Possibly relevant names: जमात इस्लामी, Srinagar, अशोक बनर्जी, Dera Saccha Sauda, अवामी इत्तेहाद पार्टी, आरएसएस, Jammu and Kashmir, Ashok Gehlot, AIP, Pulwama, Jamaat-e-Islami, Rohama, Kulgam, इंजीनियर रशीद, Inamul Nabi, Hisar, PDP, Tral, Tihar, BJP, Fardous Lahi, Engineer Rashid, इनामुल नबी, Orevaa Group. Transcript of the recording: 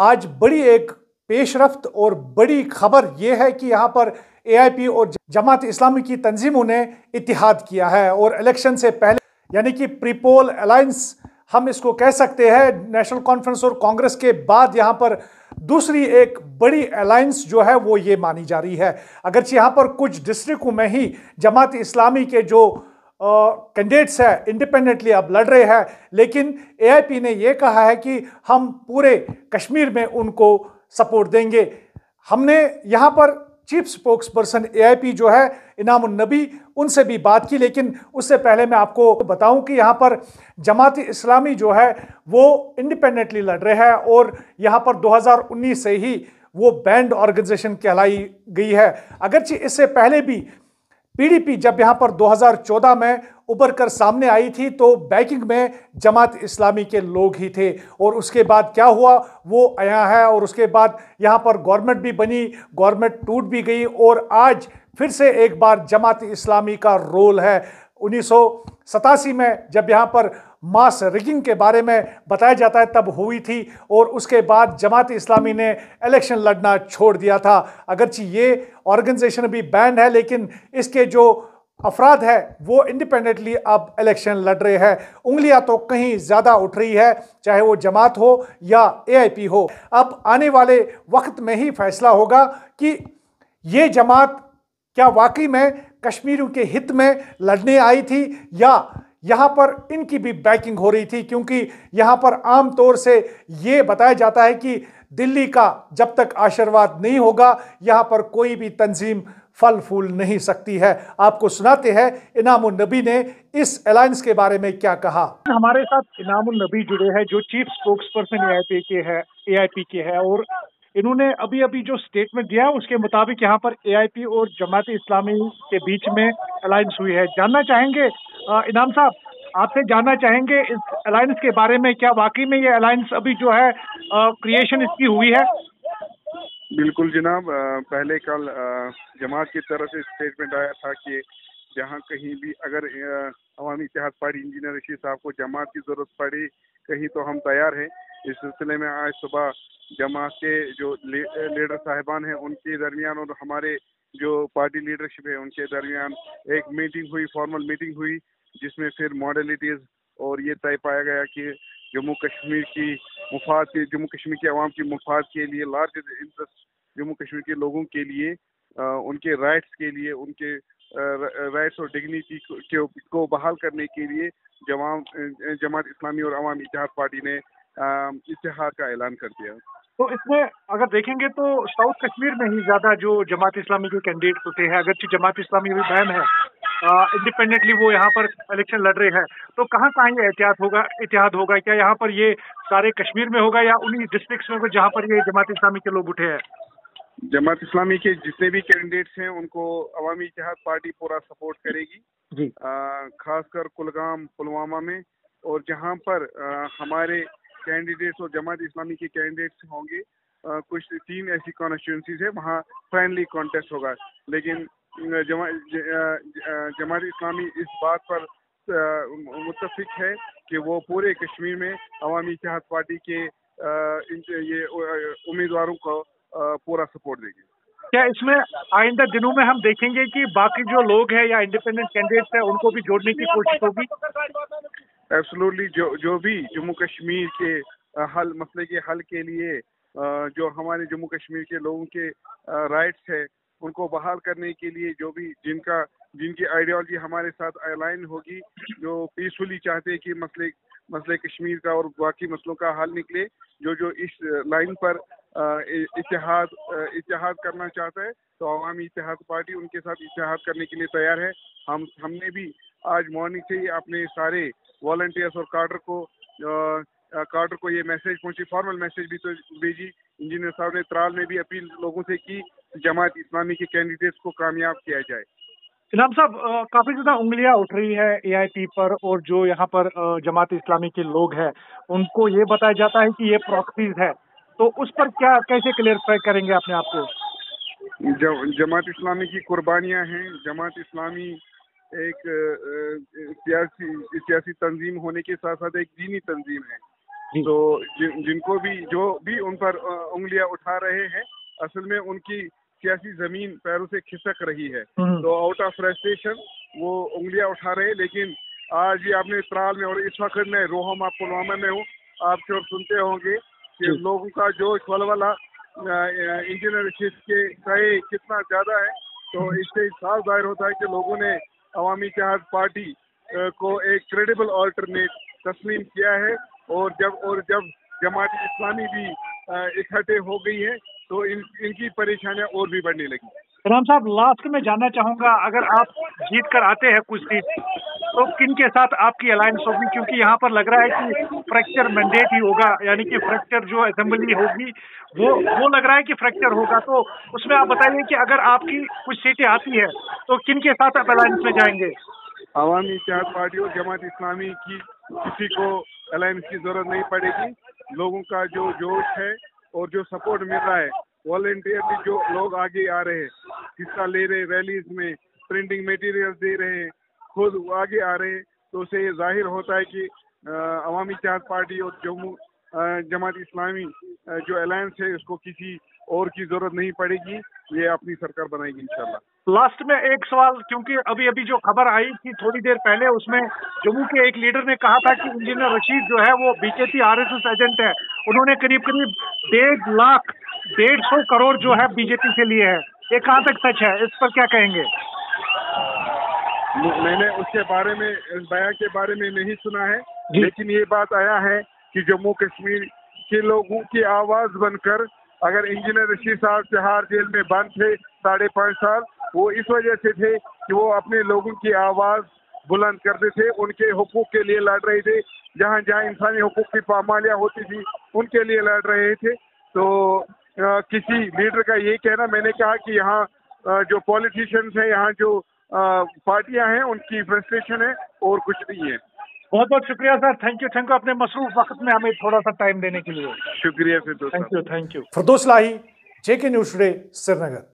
आज बड़ी एक पेशरफ्त और बड़ी खबर यह है कि यहाँ पर AIP और जमात इस्लामी की तंजीमों ने इतिहाद किया है और इलेक्शन से पहले यानी कि प्रीपोल अलायंस हम इसको कह सकते हैं। नेशनल कॉन्फ्रेंस और कांग्रेस के बाद यहाँ पर दूसरी एक बड़ी अलायंस जो है वो ये मानी जा रही है। अगरचे यहाँ पर कुछ डिस्ट्रिक्टों में ही जमात इस्लामी के जो कैंडिडेट्स हैं इंडिपेंडेंटली अब लड़ रहे हैं, लेकिन AIP ने यह कहा है कि हम पूरे कश्मीर में उनको सपोर्ट देंगे। हमने यहाँ पर चीफ स्पोक्स पर्सन AIP जो है इनामुल नबी उनसे भी बात की, लेकिन उससे पहले मैं आपको बताऊं कि यहाँ पर जमाती इस्लामी जो है वो इंडिपेंडेंटली लड़ रहे हैं और यहाँ पर 2019 से ही वो बैंड ऑर्गेनाइजेशन कहलाई गई है। अगरचे इससे पहले भी PDP जब यहाँ पर 2014 में उभर कर सामने आई थी तो बैकिंग में जमात इस्लामी के लोग ही थे और उसके बाद क्या हुआ वो आया है और उसके बाद यहाँ पर गवर्नमेंट भी बनी, गवर्नमेंट टूट भी गई और आज फिर से एक बार जमात इस्लामी का रोल है। 1987 में जब यहाँ पर मास रिगिंग के बारे में बताया जाता है तब हुई थी और उसके बाद जमात इस्लामी ने इलेक्शन लड़ना छोड़ दिया था। अगरचे ये ऑर्गेनाइजेशन भी बैंड है लेकिन इसके जो अफराद है वो इंडिपेंडेंटली अब इलेक्शन लड़ रहे हैं। उंगलियां तो कहीं ज़्यादा उठ रही है, चाहे वो जमात हो या AIP हो। अब आने वाले वक्त में ही फैसला होगा कि ये जमात क्या वाकई में कश्मीरियों के हित में लड़ने आई थी या यहाँ पर इनकी भी बैकिंग हो रही थी, क्योंकि यहाँ पर आम तौर से ये बताया जाता है कि दिल्ली का जब तक आशीर्वाद नहीं होगा यहाँ पर कोई भी तंजीम फल फूल नहीं सकती है। आपको सुनाते हैं इनामुल नबी ने इस अलायंस के बारे में क्या कहा। हमारे साथ इनामुल नबी जुड़े हैं जो चीफ स्पोक्स पर्सन AIP के है और इन्होंने अभी जो स्टेटमेंट दिया है उसके मुताबिक यहाँ पर AIP और जमात इस्लामी के बीच में अलायंस हुई है। जानना चाहेंगे इनाम साहब, आपसे जानना चाहेंगे इस अलायंस के बारे में, क्या वाकई में ये अलायंस अभी जो है क्रिएशन इसकी हुई है? बिल्कुल जनाब, पहले कल जमात की तरफ से स्टेटमेंट आया था कि जहाँ कहीं भी अगर अवामी इत्तेहाद पार्टी इंजीनियर रशीद साहब को जमात की जरूरत पड़ी कहीं तो हम तैयार हैं। इस सिलसिले में आज सुबह जमात के जो लीडर साहिबान हैं उनके दरमियान और हमारे जो पार्टी लीडरशिप है उनके दरमियान एक मीटिंग हुई, फॉर्मल मीटिंग हुई, जिसमें फिर मॉडलिटीज़ और ये तय पाया गया कि जम्मू कश्मीर की आवाम की मुफाद के लिए, लार्ज इंटरेस्ट जम्मू कश्मीर के लोगों के लिए, उनके राइट्स के लिए, उनके राइट्स और डिग्निटी को बहाल करने के लिए जमात इस्लामी और अवामी इत्तेहाद पार्टी ने इत्तेहाद का ऐलान कर दिया। तो इसमें अगर देखेंगे तो साउथ कश्मीर में ही ज्यादा जो जमात इस्लामी के कैंडिडेट होते हैं, अगरचे जमात इस्लामी भी बैन है, इंडिपेंडेंटली वो यहाँ पर इलेक्शन लड़ रहे हैं, तो कहाँ ये इत्तेहाद होगा? क्या यहाँ पर ये सारे कश्मीर में होगा या उन्हीं डिस्ट्रिक्ट में जहाँ पर ये जमात इस्लामी के लोग उठे हैं? जमात इस्लामी के जितने भी कैंडिडेट्स हैं उनको अवामी इत्तेहाद पार्टी पूरा सपोर्ट करेगी, खासकर कुलगाम पुलवामा में, और जहाँ पर हमारे कैंडिडेट्स और जमात इस्लामी के कैंडिडेट्स होंगे। कुछ 3 ऐसी कॉन्स्टिट्यूंसीज है वहाँ फ्रेंडली कॉन्टेस्ट होगा, लेकिन जमात इस्लामी इस बात पर मुत्तफिक है कि वो पूरे कश्मीर में अवामी इत्तेहाद पार्टी के ये उम्मीदवारों को पूरा सपोर्ट देंगे। क्या इसमें आइंदा दिनों में हम देखेंगे कि बाकी जो लोग हैं या इंडिपेंडेंट कैंडिडेट्स हैं उनको भी जोड़ने की कोशिश होगी? एब्सोल्युटली, जो भी जम्मू कश्मीर के मसले के हल के लिए जो हमारे जम्मू कश्मीर के लोगों के राइट्स है उनको बहाल करने के लिए, जो भी जिनकी आइडियोलॉजी हमारे साथ अलाइन होगी, जो पीसफुली चाहते हैं कि मसले कश्मीर का और बाकी मसलों का हल निकले, जो इस लाइन पर इत्तेहाद करना चाहता है तो अवामी इत्तेहाद पार्टी उनके साथ इत्तेहाद करने के लिए तैयार है। हमने भी आज मॉर्निंग से ही अपने सारे वॉलंटियर्स और कार्डर को ये मैसेज पहुंची, फॉर्मल मैसेज भी तो भेजी। इंजीनियर साहब ने त्राल में भी अपील लोगों से की जमात इस्लामी के कैंडिडेट्स को कामयाब किया जाए। इनाम साहब, काफी ज्यादा उंगलियां उठ रही है AIP पर और जो यहाँ पर जमात इस्लामी के लोग हैं उनको ये बताया जाता है कि ये प्रॉक्सीज है, तो उस पर क्या कैसे क्लियरिफाई करेंगे अपने आप को? जमात इस्लामी की कुर्बानियां हैं, जमात इस्लामी एक सियासी तंजीम होने के साथ साथ एक दीनी तंजीम है। तो जिनको भी उन पर उंगलियां उठा रहे हैं, असल में उनकी सियासी जमीन पैरों से खिसक रही है। तो आउट ऑफ फ्रस्ट्रेशन वो उंगलियां उठा रहे हैं। लेकिन आज ये आपने त्राल में, और इस वक्त मैं रोहमा पुलवामा में हूँ, आप शोर सुनते होंगे कि लोगों का जोश वलवला इंजीनियर रशीद के कहे कितना ज्यादा है। तो इससे साफ जाहिर होता है कि लोगों ने अवामी जहाद पार्टी को एक क्रेडिबल अल्टरनेट तस्लीम किया है। और जब जमात इस्लामी भी इकट्ठे हो गई है तो इनकी परेशानियां और भी बढ़ने लगी। राम साहब, लास्ट में जानना चाहूंगा, अगर आप जीत कर आते हैं कुछ सीट तो किन के साथ आपकी अलायंस होगी? क्योंकि यहाँ पर लग रहा है कि फ्रैक्चर मैंडेट ही होगा, यानी कि फ्रैक्चर जो असेंबली होगी वो लग रहा है कि फ्रैक्चर होगा। तो उसमें आप बताइए कि अगर आपकी कुछ सीटें आती है तो किन के साथ आप अलायंस में जाएंगे? अवामी इत्तेहाद पार्टी और जमात इस्लामी की किसी को अलायंस की जरूरत नहीं पड़ेगी। लोगों का जो जोश है और जो सपोर्ट मिल रहा है, वॉलंटियरली जो लोग आगे आ रहे हैं, हिस्सा ले रहे, रैलीज में प्रिंटिंग मटेरियल दे रहे हैं, खुद आगे आ रहे हैं, तो उससे ये जाहिर होता है कि अवामी इत्तेहाद पार्टी और जमात इस्लामी जो अलायंस है उसको किसी और की जरूरत नहीं पड़ेगी। ये अपनी सरकार बनाएगी इंशाल्लाह। लास्ट में एक सवाल, क्योंकि अभी अभी जो खबर आई थी थोड़ी देर पहले, उसमें जम्मू के एक लीडर ने कहा था कि इंजीनियर रशीद जो है वो बीजेपी आरएसएस एजेंट है। उन्होंने करीब 1.5 लाख 150 करोड़ जो है बीजेपी से लिए है। ये कहाँ तक सच है? इस पर क्या कहेंगे? मैंने उसके बारे में, इस बयान के बारे में नहीं सुना है, लेकिन ये बात आया है कि जम्मू कश्मीर के लोगों की आवाज बनकर, अगर इंजीनियर रशीद साहब तिहाड़ जेल में बंद थे 5.5 साल, वो इस वजह से थे कि वो अपने लोगों की आवाज़ बुलंद करते थे, उनके हकूक़ के लिए लड़ रहे थे, जहाँ जहाँ इंसानी हकूक़ की पामालियाँ होती थी उनके लिए लड़ रहे थे। तो किसी लीडर का ये कहना, मैंने कहा कि यहाँ जो पॉलिटिशियंस हैं, यहाँ जो पार्टियाँ हैं, उनकी फ्रस्ट्रेशन है और कुछ नहीं है। बहुत बहुत शुक्रिया sir, thank you, thank you अपने मसरूफ वक्त में हमें थोड़ा सा टाइम देने के लिए। शुक्रिया फिर, thank you. Firdous Lahi, JK news today, Srinagar.